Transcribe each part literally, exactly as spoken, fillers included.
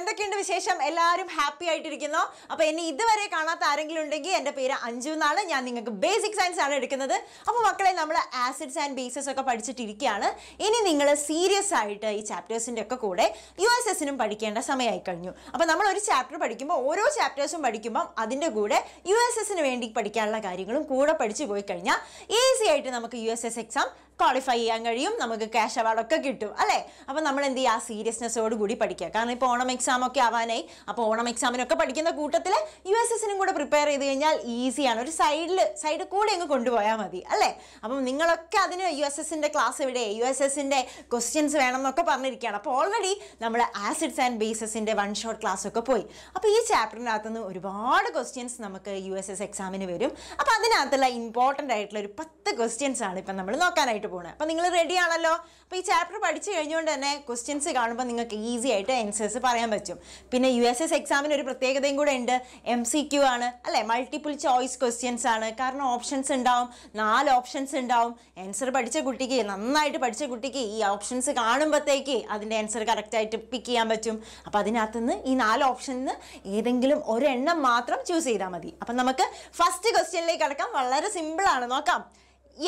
എന്തൊക്കെയുണ്ട് വിശേഷം? എല്ലാവരും ഹാപ്പി ആയിട്ടിരിക്കുന്നു. അപ്പോൾ എന്നെ ഇതുവരെ കാണാത്ത ആരെങ്കിലും ഉണ്ടെങ്കിൽ എൻ്റെ പേര് അഞ്ജു എന്നാണ്. ഞാൻ നിങ്ങൾക്ക് ബേസിക് സയൻസ് ആണ് എടുക്കുന്നത്. അപ്പോൾ മക്കളെ, നമ്മൾ ആസിഡ്സ് ആൻഡ് ബേസസ് ഒക്കെ പഠിച്ചിട്ടിരിക്കുകയാണ്. ഇനി നിങ്ങൾ സീരിയസ് ആയിട്ട് ഈ ചാപ്റ്റേഴ്സിൻ്റെ ഒക്കെ കൂടെ യു എസ് എസിനും പഠിക്കേണ്ട സമയമായി കഴിഞ്ഞു. അപ്പോൾ നമ്മൾ ഒരു ചാപ്റ്റർ പഠിക്കുമ്പോൾ, ഓരോ ചാപ്റ്റേഴ്സും പഠിക്കുമ്പം അതിൻ്റെ കൂടെ യു എസ് എസിന് വേണ്ടി പഠിക്കാനുള്ള കാര്യങ്ങളും കൂടെ പഠിച്ചു പോയി കഴിഞ്ഞാൽ ഈസി ആയിട്ട് നമുക്ക് U S S exam qualify ചെയ്യാൻ കഴിയും. നമുക്ക് ക്യാഷ് അവാർഡൊക്കെ കിട്ടും അല്ലേ? അപ്പോൾ നമ്മൾ എന്ത് ചെയ്യുക, ആ സീരിയസ്നെസ്സോട് കൂടി പഠിക്കുക. കാരണം ഇപ്പോൾ ഓണം എക്സാം ഒക്കെ ആവാനായി. അപ്പോൾ ഓണം എക്സാമിനൊക്കെ പഠിക്കുന്ന കൂട്ടത്തിൽ യു എസ് എസിനും കൂടെ പ്രിപ്പയർ ചെയ്ത് കഴിഞ്ഞാൽ ഈസിയാണ്. ഒരു സൈഡിൽ സൈഡ് കൂടെ അങ്ങ് കൊണ്ടുപോയാൽ മതി അല്ലേ? അപ്പം നിങ്ങളൊക്കെ അതിന് യു എസ് എസിൻ്റെ ക്ലാസ് ഇവിടെ യു എസ് എസിൻ്റെ ക്വസ്റ്റ്യൻസ് വേണം എന്നൊക്കെ പറഞ്ഞിരിക്കുകയാണ്. അപ്പോൾ ഓൾറെഡി നമ്മൾ ആസിഡ്സ് ആൻഡ് ബേസസിൻ്റെ വൺ ഷോട്ട് ക്ലാസ് ഒക്കെ പോയി. അപ്പോൾ ഈ ചാപ്റ്ററിൻ്റെ അകത്തുനിന്ന് ഒരുപാട് ക്വസ്റ്റ്യൻസ് നമുക്ക് യു എസ് എസ് എക്സാമിന് വരും. അപ്പോൾ അതിനകത്തുള്ള ഇമ്പോർട്ടൻ്റ് ആയിട്ടുള്ള ഒരു പത്ത് ക്വസ്റ്റ്യൻസ് ആണ് ഇപ്പം നമ്മൾ നോക്കാനായിട്ട് പോകുന്നത്. അപ്പോൾ നിങ്ങൾ റെഡി ആണല്ലോ? അപ്പോൾ ഈ ചാപ്റ്റർ പഠിച്ചു കഴിഞ്ഞുകൊണ്ട് തന്നെ ക്വസ്റ്റ്യൻസ് കാണുമ്പോൾ നിങ്ങൾക്ക് ഈസി ആയിട്ട് ആൻസേഴ്സ് പറയാൻ പറ്റും. പിന്നെ യു എസ് എസ് എക്സാമിന് ഒരു പ്രത്യേകതയും കൂടെ ഉണ്ട്. എം സി ക്യു ആണ് അല്ലേ? മൾട്ടിപ്പിൾ ചോയ്സ് ക്വസ്റ്റ്യൻസ് ആണ്. കാരണം ഓപ്ഷൻസ് ഉണ്ടാവും, നാല് ഓപ്ഷൻസ് ഉണ്ടാവും. ആൻസർ പഠിച്ച കുട്ടിക്ക്, നന്നായിട്ട് പഠിച്ച കുട്ടിക്ക് ഈ ഓപ്ഷൻസ് കാണുമ്പോഴത്തേക്ക് അതിൻ്റെ ആൻസർ കറക്റ്റായിട്ട് പിക്ക് ചെയ്യാൻ പറ്റും. അപ്പോൾ അതിനകത്തുനിന്ന് ഈ നാല് ഓപ്ഷനിൽ നിന്ന് ഏതെങ്കിലും ഒരെണ്ണം മാത്രം ചൂസ് ചെയ്താൽ മതി. അപ്പം നമുക്ക് ഫസ്റ്റ് ക്വസ്റ്റ്യനിലേക്ക് കടക്കാം. വളരെ സിമ്പിളാണ്, നോക്കാം.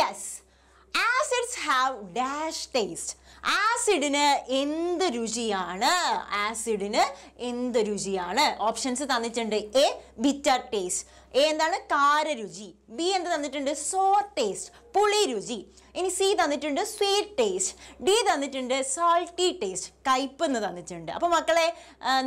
Yes, acids have dash taste. ആസിഡിന് എന്ത് രുചിയാണ്? ആസിഡിന് എന്ത് രുചിയാണ്? ഓപ്ഷൻസ് തന്നിട്ടുണ്ട്. എ ബിറ്റർ ടേസ്റ്റ്, എ എന്താണ് കാരരുചി. ബി എന്ത് തന്നിട്ടുണ്ട്? സോർ ടേസ്റ്റ്, പുളി രുചി. ഇനി സി തന്നിട്ടുണ്ട് സ്വീറ്റ് ടേസ്റ്റ്. ഡി തന്നിട്ടുണ്ട് സാൾട്ടി ടേസ്റ്റ്, കയ്പ്പെന്ന് തന്നിട്ടുണ്ട്. അപ്പോൾ മക്കളെ,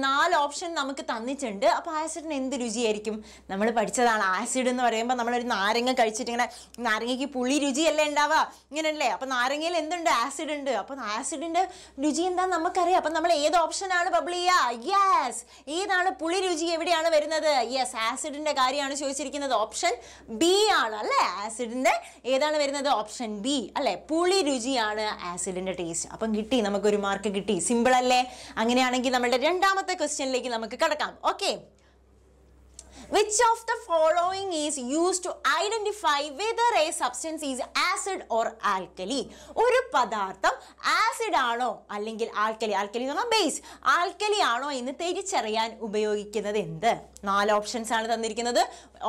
നാല് ഓപ്ഷൻ നമുക്ക് തന്നിട്ടുണ്ട്. അപ്പോൾ ആസിഡിന് എന്ത് രുചിയായിരിക്കും? നമ്മൾ പഠിച്ചതാണ് ആസിഡ് എന്ന് പറയുമ്പോൾ നമ്മളൊരു നാരങ്ങ കഴിച്ചിട്ട് ഇങ്ങനെ, നാരങ്ങയ്ക്ക് പുളി രുചിയല്ലേ ഉണ്ടാവുക, ഇങ്ങനെയല്ലേ? അപ്പോൾ നാരങ്ങയിൽ എന്തുണ്ട്? ആസിഡ് ഉണ്ട്. അപ്പോൾ ആസിഡിൻ്റെ രുചി എന്താണെന്ന് നമുക്കറിയാം. അപ്പം നമ്മൾ ഏത് ഓപ്ഷനാണ് ബബിൾ ചെയ്യുക? യെസ്, ഏതാണ് പുളി രുചി എവിടെയാണ് വരുന്നത്? യെസ്, ആസിഡിൻ്റെ കാര്യമാണ് ചോദിച്ചിരിക്കുന്നത്. ഓപ്ഷൻ ബി ആണ് അല്ലേ? ആസിഡിന്റെ ഏതാണ് വരുന്നത്? ഓപ്ഷൻ ബി അല്ലേ? പുളി രുചിയാണ് ആസിഡിന്റെ ടേസ്റ്റ്. അപ്പം കിട്ടി, നമുക്കൊരു മാർക്ക് കിട്ടി. സിമ്പിൾ അല്ലേ? അങ്ങനെയാണെങ്കിൽ നമ്മുടെ രണ്ടാമത്തെ ക്വസ്റ്റ്യനിലേക്ക് നമുക്ക് കടക്കാം. Okay, which of the following is used to identify whether a substance is acid or alkali? ഒരു പദാർത്ഥം ആസിഡ് ആണോ അല്ലെങ്കിൽ ആൽക്കലി, ആൽക്കലി എന്ന് പറഞ്ഞാൽ ബേസ്, ആൽക്കലി ആണോ എന്ന് തിരിച്ചറിയാൻ ഉപയോഗിക്കുന്നത് എന്ത്? നാല് ഓപ്ഷൻസ് ആണ് തന്നിരിക്കുന്നത്.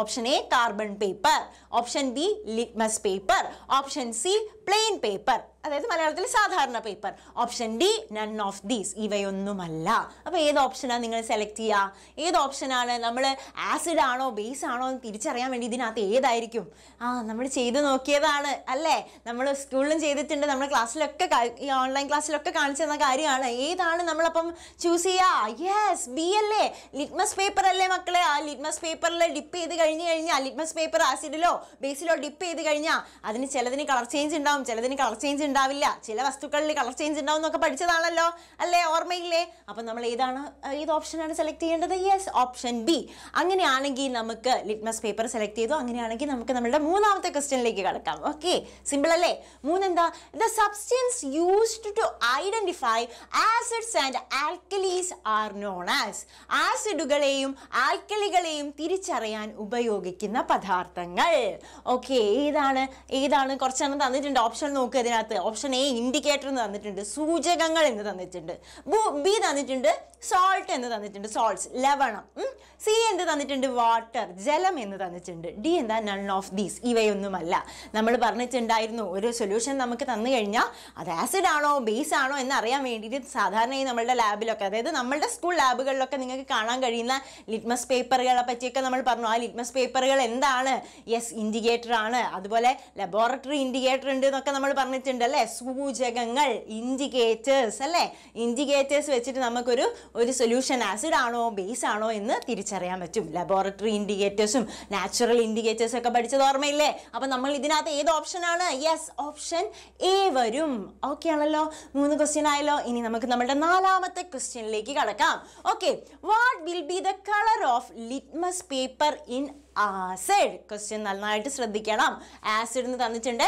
Option A carbon paper, option B litmus paper, option C plain paper, അതായത് മലയാളത്തിൽ സാധാരണ paper, option D none of these, ഇവയൊന്നുമല്ല. അപ്പോൾ ഏത് ഓപ്ഷനാണ് നിങ്ങൾ സെലക്ട് ചെയ്യുക? ഏത് ഓപ്ഷനാണ് നമ്മൾ ആസിഡ് ആണോ ബേസ് ആണോ എന്ന് തിരിച്ചറിയാൻ വേണ്ടി ഇതിനകത്ത് ഏതായിരിക്കും? ആ, നമ്മൾ ചെയ്ത് നോക്കിയതാണ് അല്ലേ? നമ്മൾ സ്കൂളിലും ചെയ്തിട്ടുണ്ട്, നമ്മുടെ ക്ലാസ്സിലൊക്കെ, ഈ ഓൺലൈൻ ക്ലാസ്സിലൊക്കെ കാണിച്ചു തന്ന കാര്യമാണ്. ഏതാണ് നമ്മളപ്പം ചൂസ് ചെയ്യുക? യെസ്, ബി അല്ലേ? ലിറ്റ്മസ് പേപ്പർ അല്ലേ മക്കളെ? ആ ലിറ്റ്മസ് പേപ്പറിൽ ഡിപ്പ് ചെയ്ത് കഴിഞ്ഞ് കഴിഞ്ഞാൽ, ലിറ്റ്മസ് പേപ്പർ ആസിഡിലോ ബേസിലോ ഡിപ്പ് ചെയ്ത് കഴിഞ്ഞാൽ അതിന് ചിലതിന് കളർ ചേഞ്ച് ഉണ്ടാവും, ചിലതിന് കളർ ചേഞ്ച് ഉണ്ടാവില്ല, ചില വസ്തുക്കളിൽ കളർ ചേഞ്ച് ഉണ്ടാവും എന്നൊക്കെ പഠിച്ചതാണല്ലോ അല്ലേ? ഓർമ്മയില്ലേ? അപ്പം നമ്മൾ ഏതാണ്, ഏത് ഓപ്ഷനാണ് സെലക്ട് ചെയ്യേണ്ടത്? Yes, option B. അങ്ങനെയാണെങ്കിൽ നമുക്ക് ലിറ്റ്മസ് പേപ്പർ സെലക്ട് ചെയ്തു. അങ്ങനെയാണെങ്കിൽ നമുക്ക് നമ്മുടെ മൂന്നാമത്തെ ക്വസ്റ്റ്യനിലേക്ക് കടക്കാം. ഓക്കെ, സിമ്പിൾ അല്ലേ? മൂന്നെന്താ? The substance used to identify acids and alkalis are known as. ആസിഡുകളെയും ആൽക്കലികളെയും തിരിച്ചറിയാൻ ഉപയോഗിക്കുന്ന പദാർത്ഥങ്ങൾ. ഓക്കെ, ഏതാണ് ഏതാണ് കുറച്ചെണ്ണം തന്നിട്ടുണ്ട്. ഓപ്ഷൻ നോക്കുക ഇതിനകത്ത്. ഓപ്ഷൻ എ ഇൻഡിക്കേറ്റർ എന്ന് തന്നിട്ടുണ്ട്, സൂചകങ്ങൾ എന്ന് തന്നിട്ടുണ്ട്. ബി തന്നിട്ടുണ്ട് സോൾട്ട് എന്ന് തന്നിട്ടുണ്ട്, സോൾട്ട്സ് ലവണം. സി എന്ത് തന്നിട്ടുണ്ട്? വാട്ടർ, ജലം എന്ന് തന്നിട്ടുണ്ട്. ഡി എന്താ? നൺ ഓഫ് ദീസ്, ഇവയൊന്നുമല്ല. നമ്മൾ പറഞ്ഞിട്ടുണ്ടായിരുന്നു, ഒരു സൊല്യൂഷൻ നമുക്ക് തന്നു കഴിഞ്ഞാൽ അത് ആസിഡ് ആണോ ബേസ് ആണോ എന്നറിയാൻ വേണ്ടിയിട്ട് സാധാരണയായി നമ്മളുടെ ലാബിലൊക്കെ, അതായത് നമ്മളുടെ സ്കൂൾ ലാബുകളിലൊക്കെ നിങ്ങൾക്ക് കാണാൻ കഴിയുന്ന ലിറ്റ്മസ് പേപ്പറുകളെ പറ്റിയൊക്കെ നമ്മൾ പറഞ്ഞു. ആ ലിറ്റ്മസ് പേപ്പറുകൾ എന്താണ്? യെസ്, ഇൻഡിക്കേറ്റർ ആണ്. അതുപോലെ ലബോറട്ടറി ഇൻഡിക്കേറ്റർ ഉണ്ട് എന്നൊക്കെ നമ്മൾ പറഞ്ഞിട്ടുണ്ട് അല്ലേ? സൂചകങ്ങൾ, ഇൻഡിക്കേറ്റേഴ്സ് അല്ലേ? ഇൻഡിക്കേറ്റേഴ്സ് വെച്ചിട്ട് നമുക്കൊരു ഒരു സൊല്യൂഷൻ ആസിഡ് ആണോ ബേസ് ആണോ എന്ന് തിരിച്ചറിയാൻ പറ്റും. ലബോറട്ടറി ഇൻഡിക്കേറ്റേഴ്സും നാച്ചുറൽ ഇൻഡിക്കേറ്റേഴ്സും ഒക്കെ പഠിച്ചത് ഓർമ്മയില്ലേ? അപ്പം നമ്മൾ ഇതിനകത്ത് ഏത് ഓപ്ഷനാണ്? യെസ്, ഓപ്ഷൻ എ വരും. ഓക്കെ ആണല്ലോ, മൂന്ന് ക്വസ്റ്റ്യൻ ആയല്ലോ. ഇനി നമുക്ക് നമ്മുടെ നാലാമത്തെ ക്വസ്റ്റ്യനിലേക്ക് കടക്കാം. Okay, what will be the colour of litmus paper in acid? Question നന്നായിട്ട് ശ്രദ്ധിക്കണം. ആസിഡ് എന്ന് തന്നിട്ടുണ്ട്.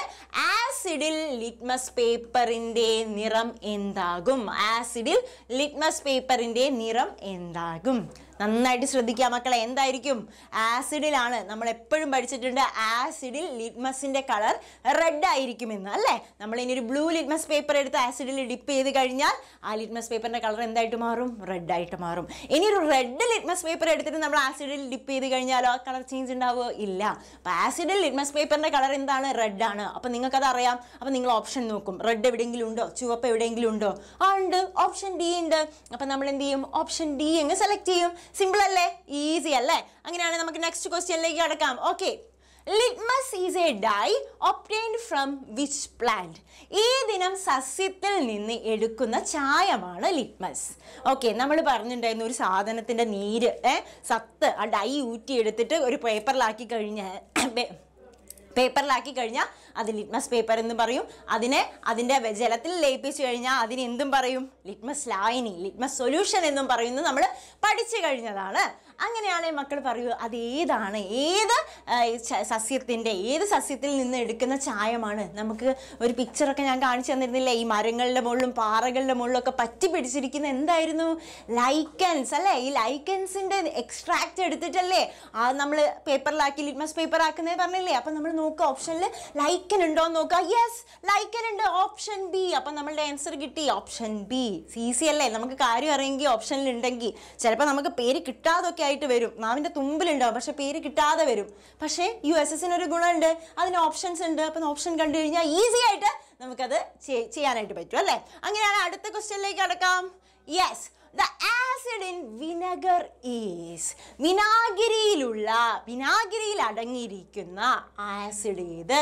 ആസിഡിൽ ലിറ്റ്മസ് പേപ്പറിൻ്റെ നിറം എന്താകും? ആസിഡിൽ ലിറ്റ്മസ് പേപ്പറിൻ്റെ നിറം എന്താകും? നന്നായിട്ട് ശ്രദ്ധിക്കുക മക്കളെ എന്തായിരിക്കും ആസിഡിലാണ് നമ്മൾ എപ്പോഴും പഠിച്ചിട്ടുണ്ട് ആസിഡിൽ ലിറ്റ്മസിന്റെ കളർ റെഡ് ആയിരിക്കും എന്ന് അല്ലേ നമ്മൾ ഇനി ഒരു ബ്ലൂ ലിറ്റ്മസ് പേപ്പർ എടുത്ത് ആസിഡിൽ ഡിപ്പ് ചെയ്തു കഴിഞ്ഞാൽ ആ ലിറ്റ്മസ് പേപ്പറിന്റെ കളർ എന്തായിട്ട് മാറും റെഡ് ആയിട്ട് മാറും ഇനി ഒരു റെഡ് ലിറ്റ്മസ് പേപ്പർ എടുത്തിട്ട് നമ്മൾ ആസിഡിൽ ഡിപ്പ് ചെയ്തു കഴിഞ്ഞാൽ ആ കളർ ചേഞ്ച് ഉണ്ടാവോ ഇല്ല അപ്പോൾ ആസിഡിൽ ലിറ്റ്മസ് പേപ്പറിന്റെ കളർ എന്താണ് റെഡ് ആണ് അപ്പോൾ നിങ്ങൾക്ക് അത് അറിയാം അപ്പോൾ നിങ്ങൾ ഓപ്ഷൻ നോക്കും റെഡ് എവിടെയെങ്കിലും ഉണ്ടോ ചുവപ്പ് എവിടെയെങ്കിലും ഉണ്ടോ ആ ഉണ്ട് ഓപ്ഷൻ ഡി ഉണ്ട് അപ്പോൾ നമ്മൾ എന്ത് ചെയ്യും ഓപ്ഷൻ ഡി എങ്ങ സെലക്ട് ചെയ്യും സിമ്പിൾ അല്ലേ ഈസി അല്ലേ അങ്ങനെയാണ് നമുക്ക് നെക്സ്റ്റ് ക്വസ്റ്റ്യനിലേക്ക് കടക്കാം okay Litmus is a dye obtained from which plant? ഈ ദിനം സസ്യത്തിൽ നിന്ന് എടുക്കുന്ന ചായമാണ് ലിറ്റ്മസ് ഓക്കെ നമ്മൾ പറഞ്ഞിട്ടുണ്ടായിരുന്നു ഒരു സാധനത്തിൻ്റെ നീര് സത്ത് ആ ഡൈ ഊറ്റിയെടുത്തിട്ട് ഒരു പേപ്പറിലാക്കി കഴിഞ്ഞാൽ പേപ്പറിലാക്കി കഴിഞ്ഞാൽ അത് ലിറ്റ്മസ് പേപ്പർ എന്ന് പറയും അതിനെ അതിൻ്റെ ജലത്തിൽ ലയിപ്പിച്ചു കഴിഞ്ഞാൽ അതിന് എന്തും പറയും ലിറ്റ്മസ് ലായനി ലിറ്റ്മസ് സൊല്യൂഷൻ എന്നും പറയുന്നത് നമ്മൾ പഠിച്ചു കഴിഞ്ഞതാണ് അങ്ങനെയാണെങ്കിൽ മക്കൾ പറയൂ അത് ഏതാണ് ഏത് സസ്യത്തിൻ്റെ ഏത് സസ്യത്തിൽ നിന്ന് എടുക്കുന്ന ചായമാണ് നമുക്ക് ഒരു പിക്ചറൊക്കെ ഞാൻ കാണിച്ചു തന്നിരുന്നില്ല ഈ മരങ്ങളുടെ മുകളിലും പാറകളുടെ മുകളിലൊക്കെ പറ്റി പിടിച്ചിരിക്കുന്ന എന്തായിരുന്നു ലൈക്കൻസ് അല്ലേ ഈ ലൈക്കൻസിൻ്റെ എക്സ്ട്രാക്റ്റ് എടുത്തിട്ടല്ലേ ആ നമ്മൾ പേപ്പറിലാക്കി ലിറ്റ്മസ് പേപ്പർ ആക്കുന്നത് പറഞ്ഞില്ലേ അപ്പം നമ്മൾ നോക്കുക ഓപ്ഷനിൽ ലൈക്കൻ ഉണ്ടോ എന്ന് നോക്കുക യെസ് ലൈക്കൻ ഉണ്ട് ഓപ്ഷൻ ബി അപ്പം നമ്മളുടെ ആൻസർ കിട്ടി ഓപ്ഷൻ ബി സി സി അല്ലേ നമുക്ക് കാര്യം അറിയെങ്കിൽ ഓപ്ഷനിലുണ്ടെങ്കിൽ ചിലപ്പോൾ നമുക്ക് പേര് കിട്ടാതൊക്കെ ആയിട്ട് വരും നാവിൻ്റെ തുമ്പിലുണ്ടാവും പക്ഷേ പേര് കിട്ടാതെ വരും പക്ഷേ യു എസ് എസിനൊരു ഗുണമുണ്ട് അതിന് ഓപ്ഷൻസ് ഉണ്ട് അപ്പം ഓപ്ഷൻ കണ്ടു കഴിഞ്ഞാൽ ഈസി ആയിട്ട് നമുക്കത് ചെയ്യാനായിട്ട് പറ്റും അല്ലേ അങ്ങനെയാണ് അടുത്ത ക്വസ്റ്റ്യനിലേക്ക് കടക്കാം yes The acid in vinegar is വിനാഗിരിയിലുള്ള വിനാഗിരിയിൽ അടങ്ങിയിരിക്കുന്ന ആസിഡ് ഏത്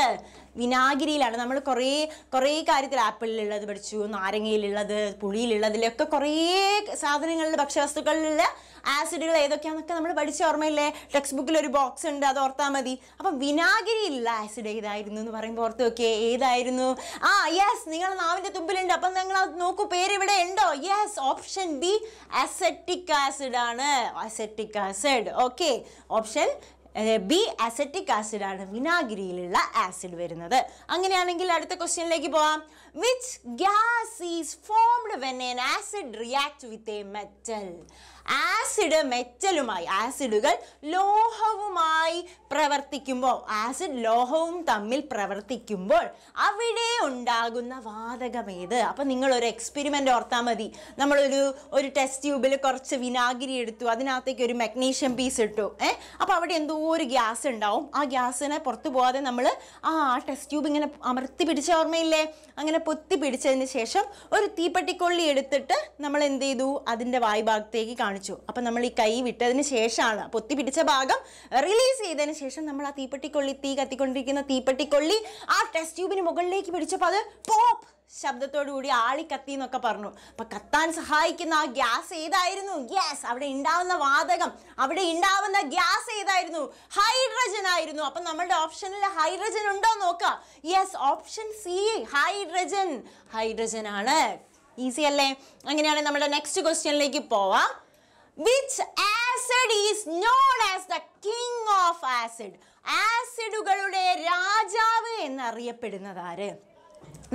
വിനാഗിരിയിലാണ് നമ്മൾ കുറേ കുറേ കാര്യത്തിൽ ആപ്പിളിലുള്ളത് പഠിച്ചു നാരങ്ങയിലുള്ളത് പുളിയിലുള്ളതിലൊക്കെ കുറേ സാധനങ്ങളിൽ ഭക്ഷ്യവസ്തുക്കളിലുള്ള ആസിഡുകൾ ഏതൊക്കെയാണെന്നൊക്കെ നമ്മൾ പഠിച്ച ഓർമ്മയില്ലേ ടെക്സ്റ്റ് ബുക്കിൽ ഒരു ബോക്സ് ഉണ്ട് അത് ഓർത്താൽ മതി അപ്പം വിനാഗിരിയിലുള്ള ആസിഡ് ഏതായിരുന്നു എന്ന് പറയുമ്പോൾ ഓർത്ത് നോക്കിയേ ഏതായിരുന്നു ആ യെസ് നിങ്ങൾ നാവിൻ്റെ തുമ്പിലുണ്ട് അപ്പം നിങ്ങൾ അത് നോക്കൂ പേര് ഇവിടെ ഉണ്ടോ yes option B acetic acid ആണ് acetic acid okay option B acetic acid ആണ് വിനാഗിരിയിലുള്ള ആസിഡ് വരുന്നത് അങ്ങനെയാണെങ്കിൽ അടുത്ത ക്വസ്റ്റ്യനിലേക്ക് പോവാം which gas is formed when an acid react with a metal acid മെറ്റലുമായി ആസിഡുകൾ ലോഹവുമായി പ്രവർത്തിക്കുമ്പോൾ ആസിഡ് ലോഹവും തമ്മിൽ പ്രവർത്തിക്കുമ്പോൾ അവിടെ ഉണ്ടാകുന്ന വാതകം ഏത് അപ്പം നിങ്ങളൊരു എക്സ്പെരിമെൻ്റ് ഓർത്താൽ മതി നമ്മളൊരു ഒരു ടെസ്റ്റ് ട്യൂബിൽ കുറച്ച് വിനാഗിരി എടുത്തു അതിനകത്തേക്ക് ഒരു മഗ്നീഷ്യം പീസ് ഇട്ടു ഏ അപ്പോൾ അവിടെ എന്തോ ഒരു ഗ്യാസ് ഉണ്ടാവും ആ ഗ്യാസിനെ പുറത്തു പോകാതെ നമ്മൾ ആ ടെസ്റ്റ് ട്യൂബ് ഇങ്ങനെ അമർത്തി പിടിച്ച ഓർമ്മയില്ലേ അങ്ങനെ പൊത്തി പിടിച്ചതിന് ശേഷം ഒരു തീപ്പെട്ടിക്കൊള്ളി എടുത്തിട്ട് നമ്മൾ എന്ത് ചെയ്തു അതിൻ്റെ വായ്ഭാഗത്തേക്ക് കാണും അപ്പം നമ്മൾ ഈ കൈ വിട്ടതിന് ശേഷമാണ് പൊത്തി പിടിച്ച ഭാഗം റിലീസ് ചെയ്തതിന് ശേഷം നമ്മൾ ആ തീപ്പെട്ടിക്കൊള്ളി തീ കത്തിക്കൊണ്ടിരിക്കുന്ന തീപ്പെട്ടിക്കൊള്ളി ആ ടെസ്റ്റ് ട്യൂബിന് മുകളിലേക്ക് പിടിച്ചപ്പോൾ അത് പോപ്പ് ശബ്ദത്തോടു കൂടി ആളി കത്തി എന്നൊക്കെ പറഞ്ഞു അപ്പം കത്താൻ സഹായിക്കുന്ന ആ ഗ്യാസ് ഏതായിരുന്നു ഗ്യാസ് അവിടെ ഉണ്ടാവുന്ന വാതകം അവിടെ ഉണ്ടാവുന്ന ഗ്യാസ് ഏതായിരുന്നു ഹൈഡ്രജൻ ആയിരുന്നു അപ്പം നമ്മുടെ ഓപ്ഷനിൽ ഹൈഡ്രജൻ ഉണ്ടോ നോക്കുക yes option C hydrogen hydrogen ആണ് ഈസി അല്ലേ അങ്ങനെയാണെങ്കിൽ നമ്മുടെ നെക്സ്റ്റ് ക്വസ്റ്റ്യനിലേക്ക് പോവാം Which acid is known as the king of acid? ആസിഡുകളുടെ രാജാവ് എന്നറിയപ്പെടുന്നത് ആര്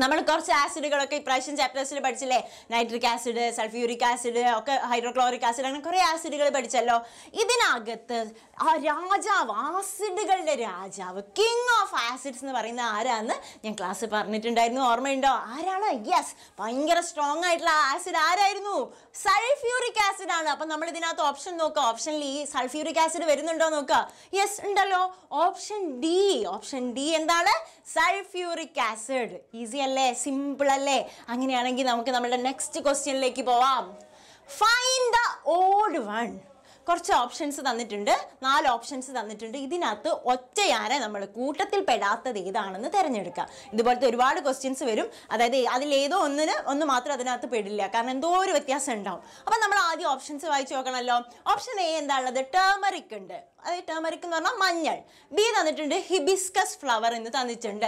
നമ്മൾ കുറച്ച് ആസിഡുകളൊക്കെ ഇപ്രാവശ്യം ചാപ്റ്റേഴ്സിൽ പഠിച്ചില്ലേ നൈട്രിക് ആസിഡ് സൾഫ്യൂറിക് ആസിഡ് ഒക്കെ ഹൈഡ്രോക്ലോറിക് ആസിഡ് അങ്ങനെ കുറേ ആസിഡുകൾ പഠിച്ചല്ലോ ഇതിനകത്ത് ആ രാജാവ് ആസിഡുകളുടെ രാജാവ് കിങ് ഓഫ് ആസിഡ്സ് എന്ന് പറയുന്ന ആരാന്ന് ഞാൻ ക്ലാസ്സിൽ പറഞ്ഞിട്ടുണ്ടായിരുന്നു ഓർമ്മയുണ്ടോ ആരാണ് യെസ് ഭയങ്കര സ്ട്രോങ് ആയിട്ടുള്ള ആസിഡ് ആരായിരുന്നു സൾഫ്യൂറിക് ആസിഡ് ആണ് അപ്പം നമ്മൾ ഇതിനകത്ത് ഓപ്ഷൻ നോക്കുക ഓപ്ഷനിൽ ഈ സൾഫ്യൂറിക് ആസിഡ് വരുന്നുണ്ടോ നോക്കുക യെസ് ഉണ്ടല്ലോ ഓപ്ഷൻ ഡി ഓപ്ഷൻ ഡി എന്താണ് സൾഫ്യൂറിക് ആസിഡ് ഈസി അല്ലേ സിമ്പിൾ അല്ലേ അങ്ങനെയാണെങ്കിൽ നമുക്ക് നമ്മുടെ നെക്സ്റ്റ് ക്വസ്റ്റ്യനിലേക്ക് പോവാം ഫൈൻഡ് ദ ഓഡ് വൺ കുറച്ച് ഓപ്ഷൻസ് തന്നിട്ടുണ്ട് നാല് ഓപ്ഷൻസ് തന്നിട്ടുണ്ട് ഇതിനകത്ത് ഒറ്റയാനെ നമ്മൾ കൂട്ടത്തിൽ പെടാത്തത് ഏതാണെന്ന് തിരഞ്ഞെടുക്കുക ഇതുപോലത്തെ ഒരുപാട് ക്വസ്റ്റ്യൻസ് വരും അതായത് അതിലേതോ ഒന്നിന് ഒന്ന് മാത്രം അതിനകത്ത് പെടില്ല കാരണം എന്തോ ഒരു വ്യത്യാസം ഉണ്ടാവും അപ്പം നമ്മൾ ആദ്യം ഓപ്ഷൻസ് വായിച്ച് നോക്കണമല്ലോ ഓപ്ഷൻ എ എന്താണുള്ളത് ടേമറിക് ഉണ്ട് അത് ടേമറിക് എന്ന് പറഞ്ഞാൽ മഞ്ഞൾ ബി തന്നിട്ടുണ്ട് ഹിബിസ്കസ് ഫ്ലവർ എന്ന് തന്നിട്ടുണ്ട്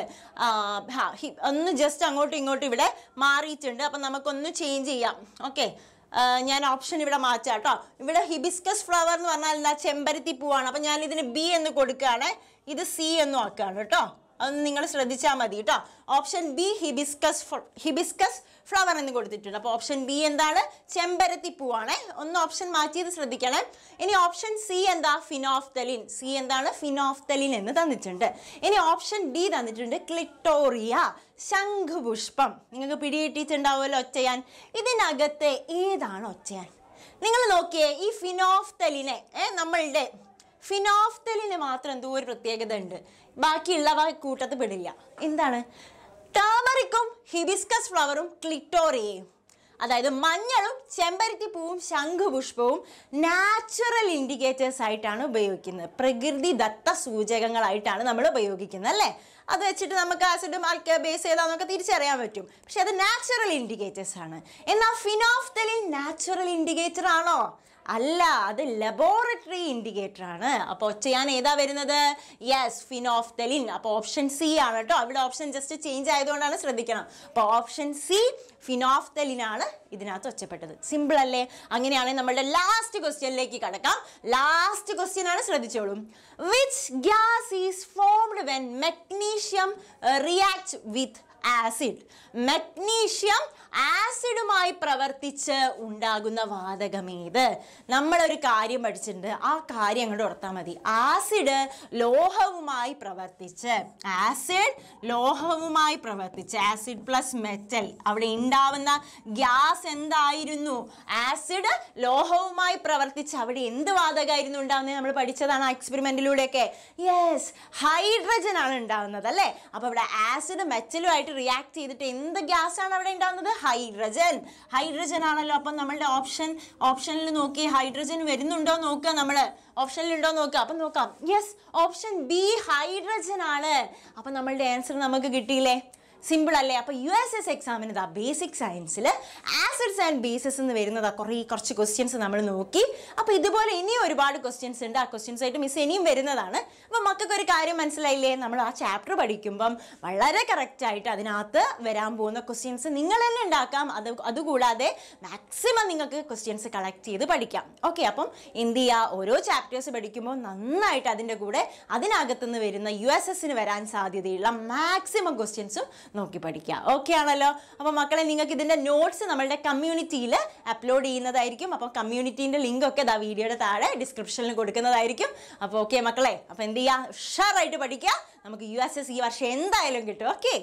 ഒന്ന് ജസ്റ്റ് അങ്ങോട്ടും ഇങ്ങോട്ടും ഇവിടെ മാറിയിട്ടുണ്ട് അപ്പം നമുക്കൊന്ന് ചേഞ്ച് ചെയ്യാം ഓക്കെ ഞാൻ ഓപ്ഷൻ ഇവിടെ മാറ്റാം കേട്ടോ ഇവിടെ ഹിബിസ്കസ് ഫ്ലവർ എന്ന് പറഞ്ഞാൽ എന്താ ചെമ്പരത്തി പൂവാണ് അപ്പം ഞാൻ ഇതിന് ബി എന്ന് കൊടുക്കുകയാണ് ഇത് സി എന്നും ആക്കുകയാണ് കേട്ടോ Option B, hibiscus hibiscus flower. Option B and that Chemberati Puana. Option Machi is Radicana. Any option C and the phenolphthalein. C and the phenolphthalein and the gender. Any option D than the gender clitoria. Shankhushpam. Ningapidi teach and our Ochean. Idinagate Edan Ochean. Ningal okay, if phenolphthalein, eh, number day. Phenolphthalein മാത്രം എന്തോ ഒരു പ്രത്യേകത ഉണ്ട് ബാക്കിയുള്ളവ കൂട്ടത്തിൽ പെടില്ല എന്താണ് ടാമറിക്കും hibiscus ഫ്ലവറും ക്ലിറ്റോറിയയും അതായത് മഞ്ഞളും ചെമ്പരത്തി പൂവും ശംഖുപുഷ്പവും നാച്ചുറൽ ഇൻഡിക്കേറ്റേഴ്സ് ആയിട്ടാണ് ഉപയോഗിക്കുന്നത് പ്രകൃതി ദത്ത സൂചകങ്ങളായിട്ടാണ് നമ്മൾ ഉപയോഗിക്കുന്നത് അല്ലേ അത് വെച്ചിട്ട് നമുക്ക് ആസിഡും ആൽക്കൽ ബേസ് ഏതാണെന്ന് നമുക്ക് തിരിച്ചറിയാൻ പറ്റും പക്ഷേ അത് നാച്ചുറൽ ഇൻഡിക്കേറ്റേഴ്സ് ആണ് എന്നാൽ ഫിനോഫ്തലിൻ നാച്ചുറൽ ഇൻഡിക്കേറ്റർ ആണോ അല്ല അത് ലബോറട്ടറി ഇൻഡിക്കേറ്റർ ആണ് അപ്പോൾ ചെയ്യാൻ ഏതാ വരുന്നത് യെസ് ഫിനോഫ്തലിൻ അപ്പോൾ ഓപ്ഷൻ സി ആണ് ട്ടോ അവിടെ ഓപ്ഷൻ ജസ്റ്റ് ചേഞ്ച് ആയതുകൊണ്ടാണ് ശ്രദ്ധിക്കണം അപ്പോൾ ഓപ്ഷൻ സി ഫിനോഫ്തലിൻ ആണ് ഇതിനകത്ത് ഒച്ചപ്പെട്ടത് സിമ്പിൾ അല്ലേ അങ്ങനെയാണ് നമ്മുടെ ലാസ്റ്റ് ക്വസ്റ്റ്യനിലേക്ക് കടക്കാം ലാസ്റ്റ് ക്വസ്റ്റ്യൻ ആണ് ശ്രദ്ധിച്ചോളൂ which gas is formed when magnesium reacts with acid magnesium acid മായി പ്രവർത്തിച്ച് ഉണ്ടാകുന്ന വാതകം ഏത് നമ്മൾ ഒരു കാര്യം പഠിച്ചിട്ടുണ്ട് ആ കാര്യം അങ്ങോട്ട് ഓർത്താ മതി ആസിഡ് ലോഹവുമായി പ്രവർത്തിച്ച് ആസിഡ് ലോഹവുമായി പ്രവർത്തിച്ച് ആസിഡ് പ്ലസ് മെറ്റൽ അവിടെ ഉണ്ടാവുന്ന ഗ്യാസ് എന്തായിരുന്നു ആസിഡ് ലോഹവുമായി പ്രവർത്തിച്ച് അവിടെ എന്ത് വാതകമായിരുന്നു ഉണ്ടാവുന്നത് നമ്മൾ പഠിച്ചതാണ് ആ എക്സ്പെരിമെന്റിലൂടെയൊക്കെ യെസ് ഹൈഡ്രജൻ ആണ് ഉണ്ടാവുന്നത് അല്ലേ അപ്പോൾ അവിടെ ആസിഡ് മെറ്റലുമായിട്ട് react ചെയ്തിട്ട് എന്ത് ഗ്യാസ് ആണ് അവിടെ ഉണ്ടാവുന്നത് ഹൈഡ്രജൻ ഹൈഡ്രജൻ ആണല്ലോ അപ്പോൾ നമ്മളുടെ ഓപ്ഷൻ ഓപ്ഷനിൽ നോക്കി ഹൈഡ്രജൻ വരുന്നുണ്ടോ നോക്കുക നമ്മൾ ഓപ്ഷനിൽ ഉണ്ടോ നോക്കുക അപ്പോൾ നോക്കാം യെസ് ഓപ്ഷൻ ബി ഹൈഡ്രജൻ ആണ് അപ്പോൾ നമ്മളുടെ ആൻസർ നമുക്ക് കിട്ടിയില്ലേ സിമ്പിൾ അല്ലേ അപ്പോൾ യുഎസ്എസ് എക്സാമിന് ദാ ബേസിക് സയൻസിൽ ആസിഡ്സ് ആൻഡ് ബേസസ് എന്ന് വരുന്നതാ കുറേ കുറച്ച് ക്വസ്റ്റ്യൻസ് നമ്മൾ നോക്കി അപ്പോൾ ഇതുപോലെ ഇനിയും ഒരുപാട് ക്വസ്റ്റ്യൻസ് ഉണ്ട് ആ ക്വസ്റ്റ്യൻസ് ആയിട്ട് മിസ് ഇനിയും വരുന്നതാണ് അപ്പോൾ മക്കൾക്കൊരു കാര്യം മനസ്സിലായില്ലേ നമ്മൾ ആ ചാപ്റ്റർ പഠിക്കുമ്പം വളരെ കറക്റ്റായിട്ട് അതിനകത്ത് വരാൻ പോകുന്ന ക്വസ്റ്റ്യൻസ് നിങ്ങൾ തന്നെ ഉണ്ടാക്കാം അത് അതുകൂടാതെ മാക്സിമം നിങ്ങൾക്ക് ക്വസ്റ്റ്യൻസ് കളക്ട് ചെയ്ത് പഠിക്കാം ഓക്കെ അപ്പം എന്ത് ചെയ്യുക ഓരോ ചാപ്റ്റേഴ്സ് പഠിക്കുമ്പോൾ നന്നായിട്ട് അതിൻ്റെ കൂടെ അതിനകത്തുനിന്ന് വരുന്ന യു എസ് എസിന് വരാൻ സാധ്യതയുള്ള മാക്സിമം ക്വസ്റ്റ്യൻസും നോക്കി പഠിക്കുക ഓക്കെ ആണല്ലോ അപ്പോൾ മക്കളെ നിങ്ങൾക്ക് ഇതിൻ്റെ നോട്ട്സ് നമ്മളുടെ കമ്മ്യൂണിറ്റിയിൽ അപ്ലോഡ് ചെയ്യുന്നതായിരിക്കും അപ്പോൾ കമ്മ്യൂണിറ്റീൻ്റെ ലിങ്കൊക്കെ ദാ വീഡിയോയുടെ താഴെ ഡിസ്ക്രിപ്ഷനിൽ കൊടുക്കുന്നതായിരിക്കും അപ്പോൾ ഓക്കെ മക്കളെ അപ്പോൾ എന്ത് ചെയ്യുക ഉഷാറായിട്ട് പഠിക്കുക നമുക്ക് യു എസ് എസ് ഈ വർഷം എന്തായാലും കിട്ടും ഓക്കെ